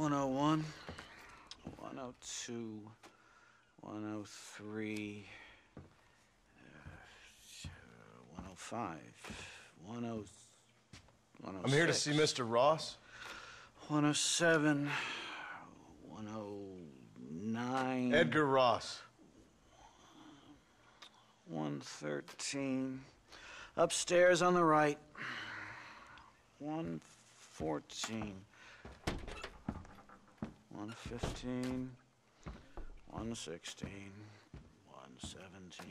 101, 102, 103, 105, 106. I'm here to see Mr. Ross. 107, 109. Edgar Ross. 113. Upstairs on the right. 114. 115. 116. 117.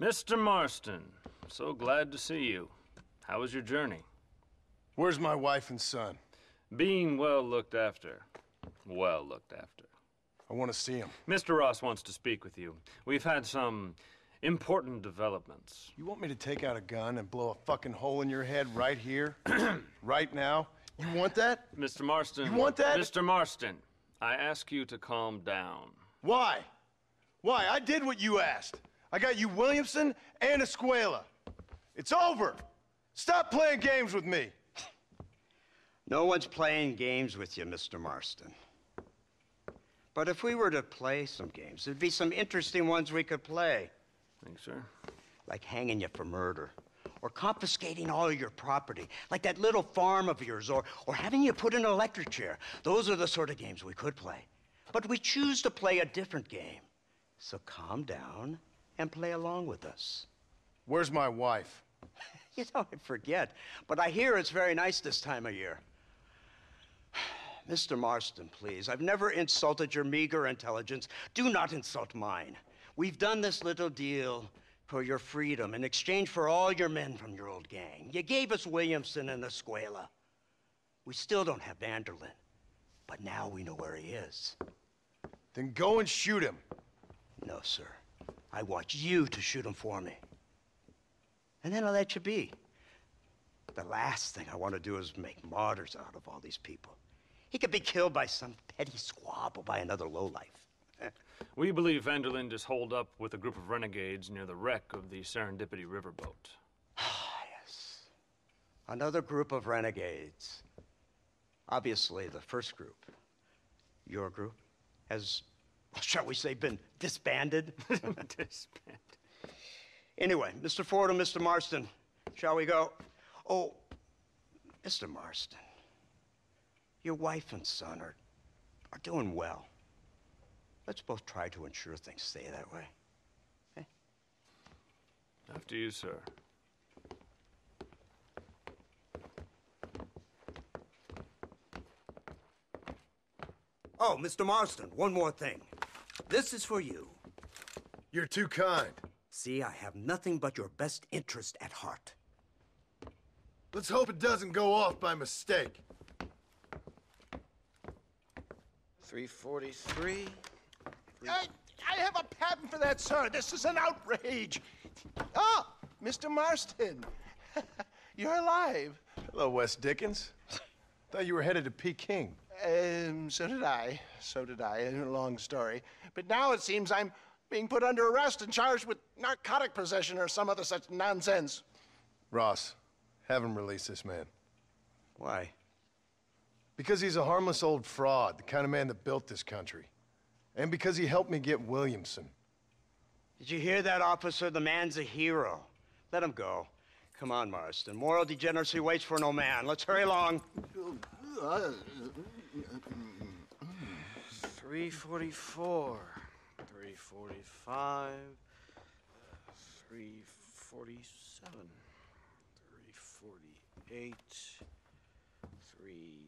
Mr. Marston, so glad to see you. How was your journey? Where's my wife and son? Being well looked after. Well looked after. I want to see him. Mr. Ross wants to speak with you. We've had some important developments. You want me to take out a gun and blow a fucking hole in your head right here? Right now? You want that? Mr. Marston. You want that? Mr. Marston, I ask you to calm down. Why? Why? I did what you asked. I got you Williamson and Escuela. It's over. Stop playing games with me. No one's playing games with you, Mr. Marston. But if we were to play some games, there'd be some interesting ones we could play. Thanks, sir. Like hanging you for murder, or confiscating all your property, like that little farm of yours, or having you put in an electric chair. Those are the sort of games we could play. But we choose to play a different game. So calm down and play along with us. Where's my wife? You know, I forget, but I hear it's very nice this time of year. Mr. Marston, please, I've never insulted your meager intelligence. Do not insult mine. We've done this little deal for your freedom in exchange for all your men from your old gang. You gave us Williamson and Escuela. We still don't have Van der Linde, but now we know where he is. Then go and shoot him. No, sir. I want you to shoot him for me. And then I'll let you be. The last thing I want to do is make martyrs out of all these people. He could be killed by some petty squabble by another lowlife. We believe Van der Linde is holed up with a group of renegades near the wreck of the Serendipity Riverboat. Ah, yes. Another group of renegades. Obviously, the first group, your group, has, shall we say, been disbanded? Disbanded. Anyway, Mr. Fordham, Mr. Marston, shall we go? Oh, Mr. Marston, your wife and son are doing well. Let's both try to ensure things stay that way. Eh? After you, sir. Oh, Mr. Marston, one more thing. This is for you. You're too kind. See, I have nothing but your best interest at heart. Let's hope it doesn't go off by mistake. 343. I have a patent for that, sir. This is an outrage. Oh, Mr. Marston. You're alive. Hello, West Dickens. Thought you were headed to Peking. So did I. A long story. But now it seems I'm being put under arrest and charged with narcotic possession or some other such nonsense. Ross, have him release this man. Why? Because he's a harmless old fraud, the kind of man that built this country. And because he helped me get Williamson. Did you hear that, officer? The man's a hero. Let him go. Come on, Marston. Moral degeneracy waits for no man. Let's hurry along. 344. 345, 347, 348, 3.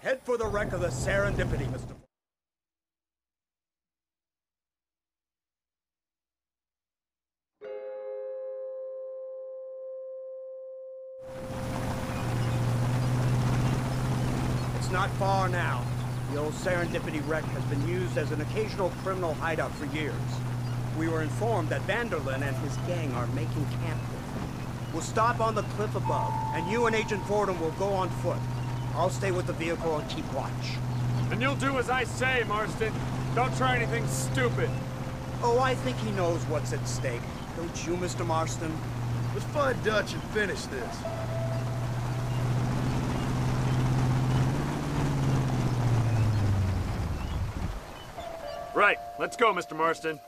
Head for the wreck of the Serendipity, Mr. Not far now. The old Serendipity wreck has been used as an occasional criminal hideout for years. We were informed that van der Linde and his gang are making camp there. We'll stop on the cliff above, and you and Agent Fordham will go on foot. I'll stay with the vehicle and keep watch. And you'll do as I say, Marston. Don't try anything stupid. Oh, I think he knows what's at stake. Don't you, Mr. Marston? Let's find Dutch and finish this. Right, let's go, Mr. Marston.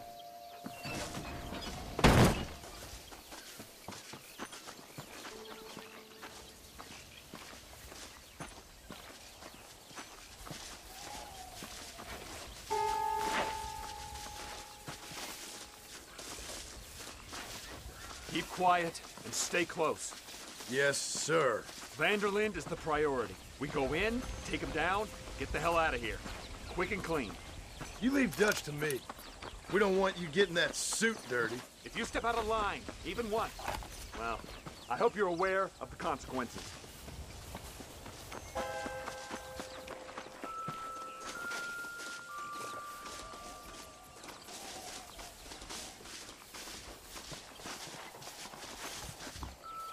Keep quiet and stay close. Yes, sir. Van der Linde is the priority. We go in, take him down, get the hell out of here. Quick and clean. You leave Dutch to me. We don't want you getting that suit dirty. If you step out of line, even once, well, I hope you're aware of the consequences.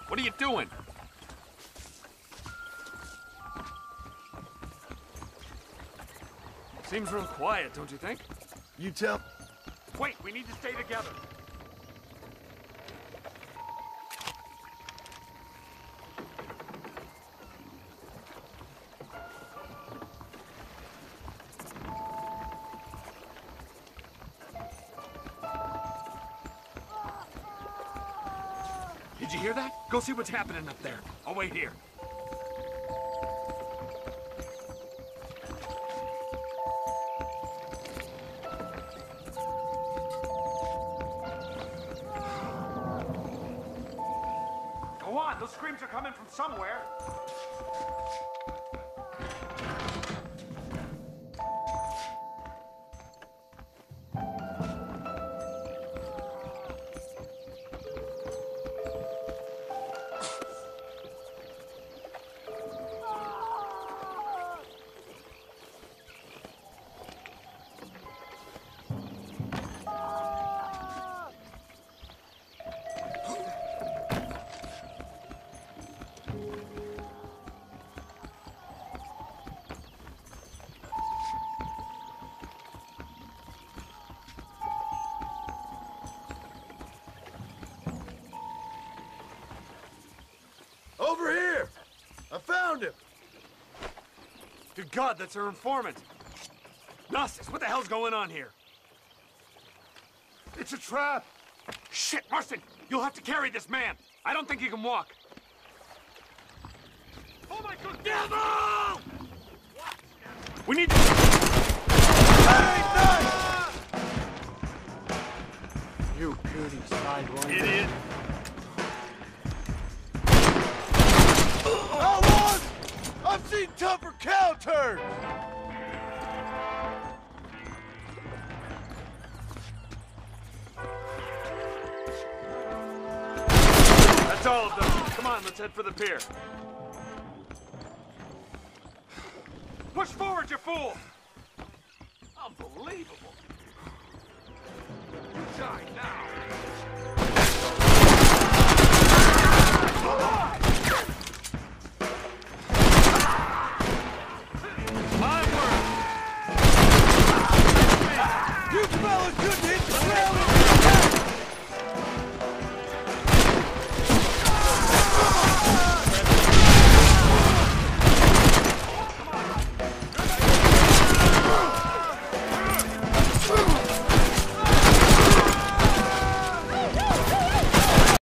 What are you doing? Seems real quiet, don't you think? You tell... Wait, we need to stay together. Did you hear that? Go see what's happening up there. I'll wait here. Coming from somewhere. Over here! I found him! Good God, that's our informant. Gnostics, what the hell's going on here? It's a trap! Shit, Marston! You'll have to carry this man! I don't think he can walk. Oh my God! Devil! We need to... Hey, no! You beauty sidewinder. Idiot! I've seen tougher cow turns! That's all of them. Come on, let's head for the pier. Push forward, you fool! Unbelievable! You die now!